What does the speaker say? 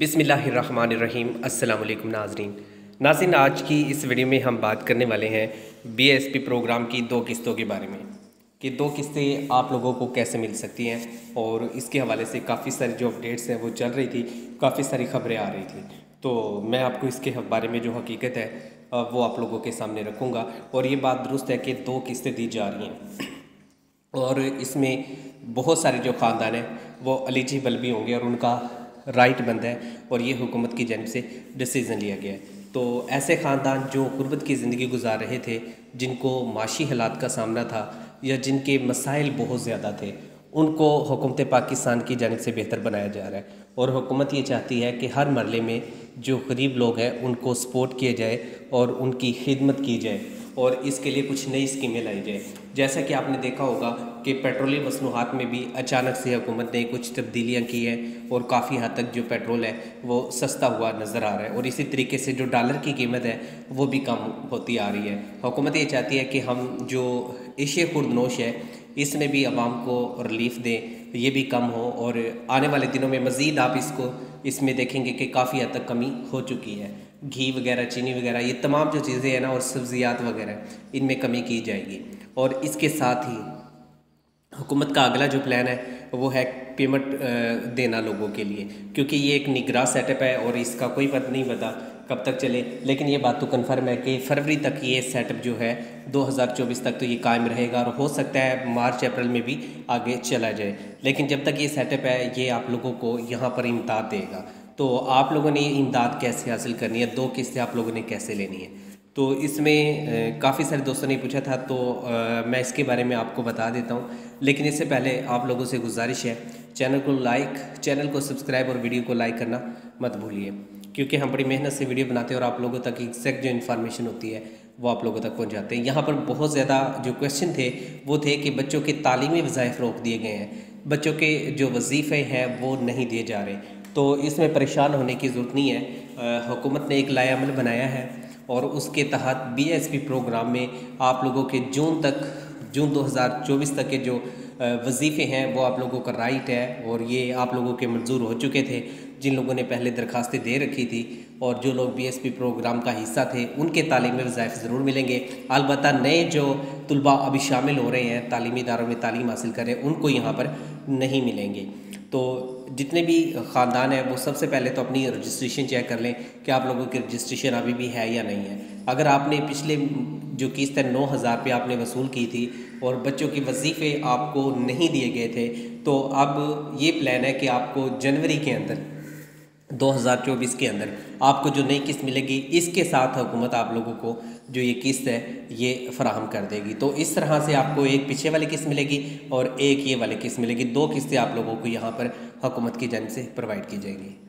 बिस्मिल्लाहिर्रहमानिर्रहीम अस्सलाम वालेकुम नाज़रीन, आज की इस वीडियो में हम बात करने वाले हैं BISP प्रोग्राम की दो किस्तों के बारे में कि दो किस्तें आप लोगों को कैसे मिल सकती हैं। और इसके हवाले से काफ़ी सारी जो अपडेट्स हैं वो चल रही थी, काफ़ी सारी खबरें आ रही थी, तो मैं आपको इसके बारे में जो हकीकत है वो आप लोगों के सामने रखूँगा। और ये बात दुरुस्त है कि दो किस्तें दी जा रही हैं और इसमें बहुत सारे जो ख़ानदान हैं वो एलिजिबल भी होंगे और उनका राइट बनता है और ये हुकूमत की जानिब से डिसीज़न लिया गया है। तो ऐसे ख़ानदान जो गुरबत की ज़िंदगी गुजार रहे थे, जिनको माशी हालात का सामना था या जिनके मसाइल बहुत ज़्यादा थे, उनको हुकूमत पाकिस्तान की जानिब से बेहतर बनाया जा रहा है। और हुकूमत ये चाहती है कि हर मरले में जो गरीब लोग हैं उनको सपोर्ट किया जाए और उनकी खिदमत की जाए और इसके लिए कुछ नई स्कीमें लाई जाए। जैसा कि आपने देखा होगा कि पेट्रोलियम मसनूआत में भी अचानक से हुकूमत ने कुछ तब्दीलियाँ की हैं और काफ़ी हद तक जो पेट्रोल है वो सस्ता हुआ नज़र आ रहा है। और इसी तरीके से जो डॉलर की कीमत है वो भी कम होती आ रही है। हुकूमत ये चाहती है कि हम जो एशिया खुर्दनोश है इसमें भी आवाम को रिलीफ दें, ये भी कम हो। और आने वाले दिनों में मज़ीद आप इसको इसमें देखेंगे कि काफ़ी हद तक कमी हो चुकी है। घी वगैरह, चीनी वगैरह, ये तमाम जो चीज़ें हैं ना, और सब्ज़ियात वगैरह, इनमें कमी की जाएगी। और इसके साथ ही हुकूमत का अगला जो प्लान है वो है पेमेंट देना लोगों के लिए, क्योंकि ये एक निगरां सेटअप है और इसका कोई पता नहीं पता कब तक चले। लेकिन ये बात तो कन्फर्म है कि फरवरी तक ये सेटअप जो है 2024 तक तो ये कायम रहेगा और हो सकता है मार्च अप्रैल में भी आगे चला जाए। लेकिन जब तक ये सेटअप है ये आप लोगों को यहाँ पर इमदाद देगा। तो आप लोगों ने इमदाद कैसे हासिल करनी है, दो किस्तें आप लोगों ने कैसे लेनी है, तो इसमें काफ़ी सारे दोस्तों ने पूछा था, तो मैं इसके बारे में आपको बता देता हूँ। लेकिन इससे पहले आप लोगों से गुजारिश है, चैनल को सब्सक्राइब और वीडियो को लाइक करना मत भूलिए, क्योंकि हम बड़ी मेहनत से वीडियो बनाते हैं और आप लोगों तक एग्जैक्ट जो इन्फॉर्मेशन होती है वो आप लोगों तक पहुँचाते हैं। यहाँ पर बहुत ज़्यादा जो क्वेश्चन थे वो थे कि बच्चों के तालीमी वज़ाइफ रोक दिए गए हैं, बच्चों के जो वजीफ़े हैं वो नहीं दिए जा रहे, तो इसमें परेशान होने की ज़रूरत नहीं है। हुकूमत ने एक लायामल बनाया है और उसके तहत BISP प्रोग्राम में आप लोगों के जून 2024 तक के जो वजीफ़े हैं वो आप लोगों का राइट है और ये आप लोगों के मंजूर हो चुके थे, जिन लोगों ने पहले दरखास्तें दे रखी थी। और जो लोग BISP प्रोग्राम का हिस्सा थे उनके तालीमी वज़ाइफ ज़रूर मिलेंगे। अलबत्ता नए जो तलबा अभी शामिल हो रहे हैं, तालीमी इदारों में तालीम हासिल कर रहे हैं, उनको यहाँ पर नहीं मिलेंगे। तो जितने भी ख़ानदान हैं वो सबसे पहले तो अपनी रजिस्ट्रेशन चेक कर लें कि आप लोगों की रजिस्ट्रेशन अभी भी है या नहीं है। अगर आपने पिछले जो किस्त है 9,000 पे आपने वसूल की थी और बच्चों के वजीफ़े आपको नहीं दिए गए थे, तो अब ये प्लान है कि आपको जनवरी के अंदर 2024 के अंदर आपको जो नई किस्त मिलेगी, इसके साथ हुकूमत आप लोगों को जो ये किस्त है ये फराहम कर देगी। तो इस तरह से आपको एक पीछे वाली किस्त मिलेगी और एक ये वाली किस्त मिलेगी, दो किस्तें आप लोगों को यहाँ पर हुकूमत की जानिब से प्रोवाइड की जाएंगी।